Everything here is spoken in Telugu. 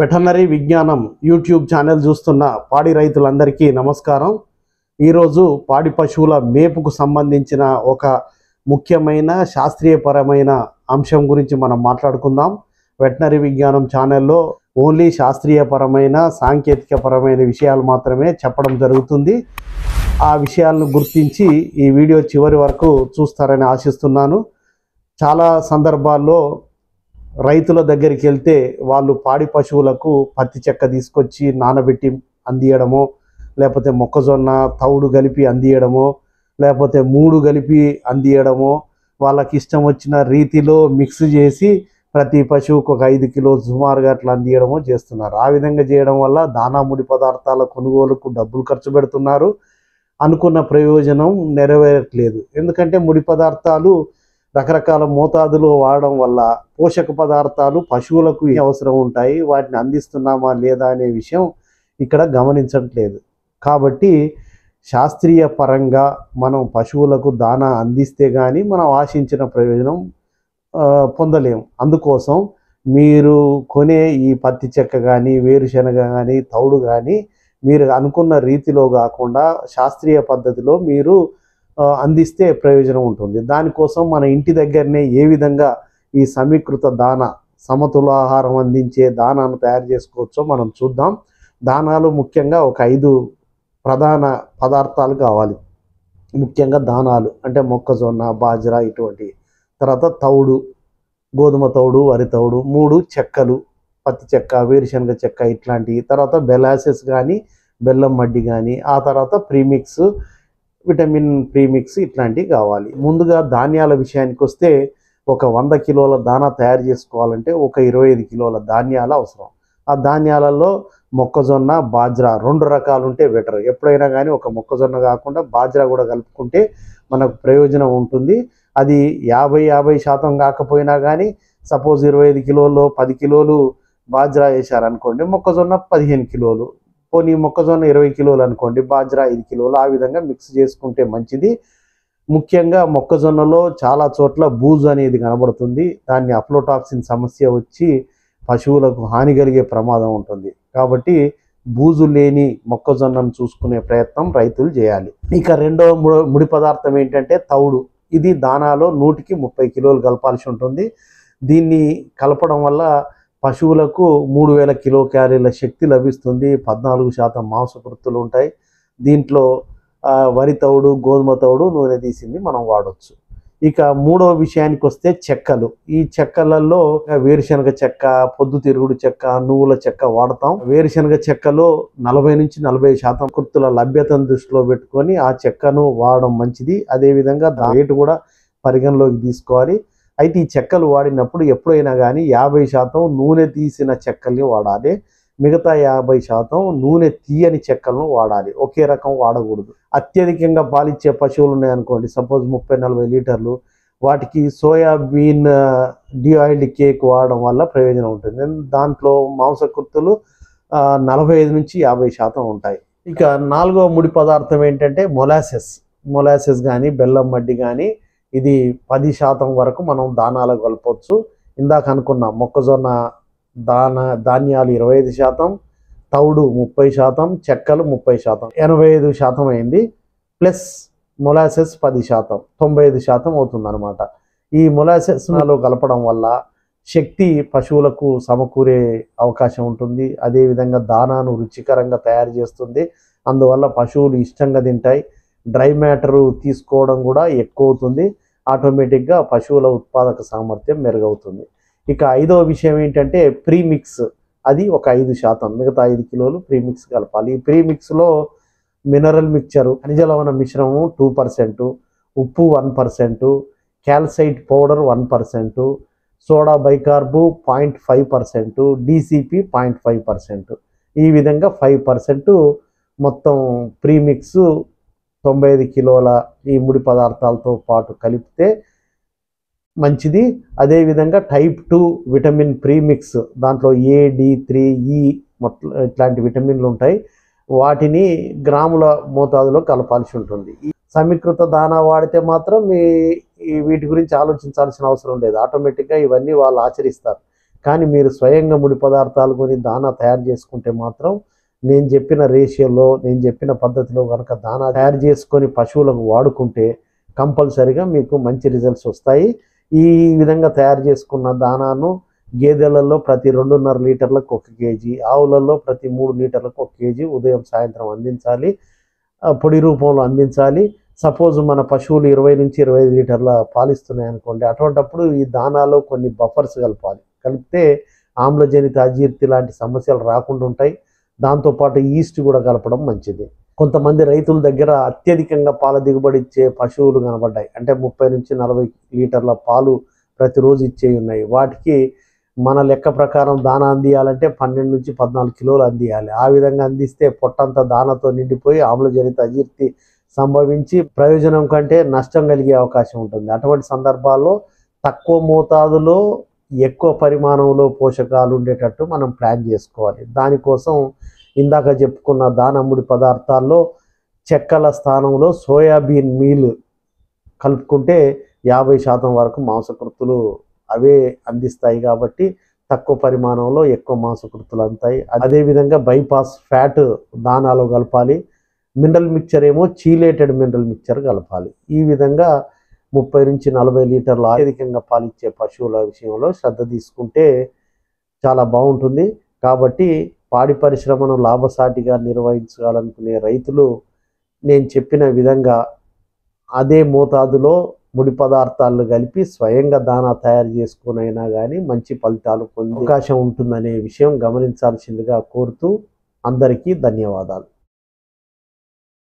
వెటర్నరీ విజ్ఞానం యూట్యూబ్ ఛానల్ చూస్తున్న పాడి రైతులందరికీ నమస్కారం. ఈరోజు పాడి పశువుల మేపుకు సంబంధించిన ఒక ముఖ్యమైన శాస్త్రీయపరమైన అంశం గురించి మనం మాట్లాడుకుందాం. వెటర్నరీ విజ్ఞానం ఛానల్లో ఓన్లీ శాస్త్రీయపరమైన సాంకేతికపరమైన విషయాలు మాత్రమే చెప్పడం జరుగుతుంది. ఆ విషయాలను గుర్తించి ఈ వీడియో చివరి వరకు చూస్తారని ఆశిస్తున్నాను. చాలా సందర్భాల్లో రైతుల దగ్గరికి వెళ్తే వాళ్ళు పాడి పశువులకు పత్తి చెక్క తీసుకొచ్చి నానబెట్టి అందియడమో, లేకపోతే మొక్కజొన్న తౌడు కలిపి అందియడమో, లేకపోతే మూడు కలిపి అందియడమో, వాళ్ళకి ఇష్టం వచ్చిన రీతిలో మిక్స్ చేసి ప్రతి పశువుకు ఒక 5 కిలో సుమారుగా అట్లా అందియడమో చేస్తున్నారు. ఆ విధంగా చేయడం వల్ల దానా ముడి పదార్థాల కొనుగోలుకు డబ్బులు ఖర్చు పెడుతున్నారు, అనుకున్న ప్రయోజనం నెరవేరట్లేదు. ఎందుకంటే ముడి పదార్థాలు రకరకాల మోతాదులో వాడడం వల్ల పోషక పదార్థాలు పశువులకు అవసరం ఉంటాయి, వాటిని అందిస్తున్నామా లేదా అనే విషయం ఇక్కడ గమనించట్లేదు. కాబట్టి శాస్త్రీయ పరంగా మనం పశువులకు దానా అందిస్తే కానీ మనం ఆశించిన ప్రయోజనం పొందలేము. అందుకోసం మీరు కొనే ఈ పత్తి చెక్క కానీ, వేరుశనగ కానీ, తౌడు కానీ మీరు అనుకున్న రీతిలో కాకుండా శాస్త్రీయ పద్ధతిలో మీరు అందిస్తే ప్రయోజనం ఉంటుంది. దానికోసం మన ఇంటి దగ్గరనే ఏ విధంగా ఈ సమీకృత దానా, సమతుల ఆహారం అందించే దానాను తయారు చేసుకోవచ్చో మనం చూద్దాం. దానాలు ముఖ్యంగా ఒక 5 ప్రధాన పదార్థాలు కావాలి. ముఖ్యంగా దానాలు అంటే మొక్కజొన్న, బాజరా ఇటువంటివి. తర్వాత తౌడు, గోధుమ తౌడు, వరి తౌడు. 3 చెక్కలు, పత్తి చెక్క, వేరుశనగ చెక్క ఇట్లాంటివి. తర్వాత బెలాసెస్ కానీ, బెల్లం మడ్డి కానీ. ఆ తర్వాత ప్రీమిక్స్, విటమిన్ ప్రీమిక్స్ ఇట్లాంటివి కావాలి. ముందుగా ధాన్యాల విషయానికి వస్తే ఒక 100 కిలోల దానా తయారు చేసుకోవాలంటే ఒక 25 కిలోల ధాన్యాలు అవసరం. ఆ ధాన్యాలలో మొక్కజొన్న, బాజ్రా 2 రకాలు ఉంటే బెటర్. ఎప్పుడైనా కానీ ఒక మొక్కజొన్న కాకుండా బాజ్రా కూడా కలుపుకుంటే మనకు ప్రయోజనం ఉంటుంది. అది 50% కాకపోయినా కానీ, సపోజ్ 25 కిలోల్లో 10 కిలోలు బాజ్రా వేశారనుకోండి, మొక్కజొన్న 15 కిలోలు, పోనీ మొక్కజొన్న 20 కిలోలు అనుకోండి, బాజ్రా 5 కిలోలు, ఆ విధంగా మిక్స్ చేసుకుంటే మంచిది. ముఖ్యంగా మొక్కజొన్నలో చాలా చోట్ల బూజు అనేది కనబడుతుంది. దాన్ని అప్లోటాక్సిన్ సమస్య వచ్చి పశువులకు హాని కలిగే ప్రమాదం ఉంటుంది. కాబట్టి బూజు లేని మొక్కజొన్నను చూసుకునే ప్రయత్నం రైతులు చేయాలి. ఇక రెండో ముడి పదార్థం ఏంటంటే తౌడు. ఇది దానాలో 100కి 30 కిలోలు కలపాల్సి ఉంటుంది. దీన్ని కలపడం వల్ల పశువులకు 3000 కిలో క్యారీల శక్తి లభిస్తుంది. 14% మాంసకృత్తులు ఉంటాయి. దీంట్లో వరి తౌడు, గోధుమ తౌడు, నూనె తీసింది మనం వాడవచ్చు. ఇక మూడో విషయానికి వస్తే చెక్కలు. ఈ చెక్కలలో వేరుశనగ చెక్క, పొద్దుతిరుగుడు చెక్క, నువ్వుల చెక్క వాడతాం. వేరుశనగ చెక్కలో 40 నుంచి 45% కృత్తుల లభ్యతను దృష్టిలో పెట్టుకొని ఆ చెక్కను వాడడం మంచిది. అదేవిధంగా రేటు కూడా పరిగణలోకి తీసుకోవాలి. అయితే ఈ చెక్కలు వాడినప్పుడు ఎప్పుడైనా కానీ 50% నూనె తీసిన చెక్కల్ని వాడాలి. మిగతా 50% నూనె తీయని చెక్కలను వాడాలి. ఒకే రకం వాడకూడదు. అత్యధికంగా పాలిచ్చే పశువులు ఉన్నాయనుకోండి, సపోజ్ 30-40 లీటర్లు, వాటికి సోయాబీన్ డిఆయిల్డ్ కేక్ వాడడం వల్ల ప్రయోజనం ఉంటుంది. దాంట్లో మాంసకృత్తులు 45 నుంచి 50% ఉంటాయి. ఇక 4వ ముడి పదార్థం ఏంటంటే మొలాసెస్. మొలాసెస్ కానీ, బెల్లం మడ్డి కానీ, ఇది 10% వరకు మనం దానాలు కలపవచ్చు. ఇందాక అనుకున్న మొక్కజొన్న ధాన్యాలు 25%, తౌడు 30%, చెక్కలు 30%, 85% అయింది. ప్లస్ మొలాసెస్ 10%, 95% అవుతుందన్నమాట. ఈ మొలాసెస్లో కలపడం వల్ల శక్తి పశువులకు సమకూరే అవకాశం ఉంటుంది. అదేవిధంగా దానాను రుచికరంగా తయారు చేస్తుంది. అందువల్ల పశువులు ఇష్టంగా తింటాయి. డ్రై మ్యాటరు తీసుకోవడం కూడా ఎక్కువ అవుతుంది. ఆటోమేటిక్గా పశువుల ఉత్పాదక సామర్థ్యం మెరుగవుతుంది. ఇక 5వ విషయం ఏంటంటే ప్రీమిక్స్. అది ఒక 5%, మిగతా 5 కిలోలు ప్రీమిక్స్ కలపాలి. ఈ ప్రీమిక్స్లో మినరల్ మిక్చరు, ఖనిజ లవణ మిశ్రమం 2%, ఉప్పు 1%, calcite powder 1%, soda bicarb 0.5%, DCP 0.5%. ఈ విధంగా 5% మొత్తం ప్రీమిక్స్ 95 కిలోల ఈ ముడి పదార్థాలతో పాటు కలిపితే మంచిది. అదేవిధంగా టైప్ 2 విటమిన్ ప్రీమిక్స్, దాంట్లో A, D3, E మొత్తం ఇట్లాంటి విటమిన్లు ఉంటాయి. వాటిని గ్రాముల మోతాదులో కలపాల్సి ఉంటుంది. సమీకృత దానా వాడితే మాత్రం వీటి గురించి ఆలోచించాల్సిన అవసరం లేదు. ఆటోమేటిక్గా ఇవన్నీ వాళ్ళు ఆచరిస్తారు. కానీ మీరు స్వయంగా ముడి పదార్థాలు కొని దానా తయారు చేసుకుంటే మాత్రం నేను చెప్పిన రేషియోలో నేను చెప్పిన పద్ధతిలో కనుక దానా తయారు చేసుకొని పశువులకు వాడుకుంటే కంపల్సరిగా మీకు మంచి రిజల్ట్స్ వస్తాయి. ఈ విధంగా తయారు చేసుకున్న దానాను గేదెలలో ప్రతి 2.5 లీటర్లకు 1 కేజీ, ఆవులలో ప్రతి 3 లీటర్లకు 1 కేజీ ఉదయం సాయంత్రం అందించాలి, పొడి రూపంలో అందించాలి. సపోజ్ మన పశువులు 20 నుంచి 25 లీటర్ల పాలిస్తున్నాయి అనుకోండి, అటువంటప్పుడు ఈ దానాలో కొన్ని బఫర్స్ కలపాలి. కలిపితే ఆమ్లజనిత అజీర్తి లాంటి సమస్యలు రాకుండా ఉంటాయి. దాంతోపాటు ఈస్ట్ కూడా కలపడం మంచిది. కొంతమంది రైతుల దగ్గర అత్యధికంగా పాల దిగుబడి ఇచ్చే పశువులు కనబడ్డాయి, అంటే 30 నుంచి 40 లీటర్ల పాలు ప్రతిరోజు ఇచ్చేవి ఉన్నాయి. వాటికి మన లెక్క ప్రకారం దానా అందియాలంటే 12 నుంచి 14 కిలోలు అందియాలి. ఆ విధంగా అందిస్తే పొట్టంతా దానాతో నిండిపోయి ఆమ్లజనిత అజీర్తి సంభవించి ప్రయోజనం కంటే నష్టం కలిగే అవకాశం ఉంటుంది. అటువంటి సందర్భాల్లో తక్కువ మోతాదులో ఎక్కువ పరిమాణంలో పోషకాలు ఉండేటట్టు మనం ప్లాన్ చేసుకోవాలి. దానికోసం ఇందాక చెప్పుకున్న దాన ముడి పదార్థాల్లో చెక్కల స్థానంలో సోయాబీన్ మీల్ కలుపుకుంటే 50% వరకు మాంసకృతులు అవే అందిస్తాయి. కాబట్టి తక్కువ పరిమాణంలో ఎక్కువ మాంసకృతులు అందాయి. అదేవిధంగా బైపాస్ ఫ్యాట్ దానాలో కలపాలి. మినరల్ మిక్చర్ ఏమో చీలేటెడ్ మినరల్ మిక్చర్ కలపాలి. ఈ విధంగా 30 నుంచి 40 లీటర్లు అధికంగా పాలిచ్చే పశువుల విషయంలో శ్రద్ధ తీసుకుంటే చాలా బాగుంటుంది. కాబట్టి పాడి పరిశ్రమను లాభసాటిగా నిర్వహించాలనుకునే రైతులు నేను చెప్పిన విధంగా అదే మోతాదులో ముడి పదార్థాలను కలిపి స్వయంగా దానా తయారు చేసుకునైనా కానీ మంచి ఫలితాలు పొందే అవకాశం ఉంటుందనే విషయం గమనించాల్సిందిగా కోరుతూ అందరికీ ధన్యవాదాలు.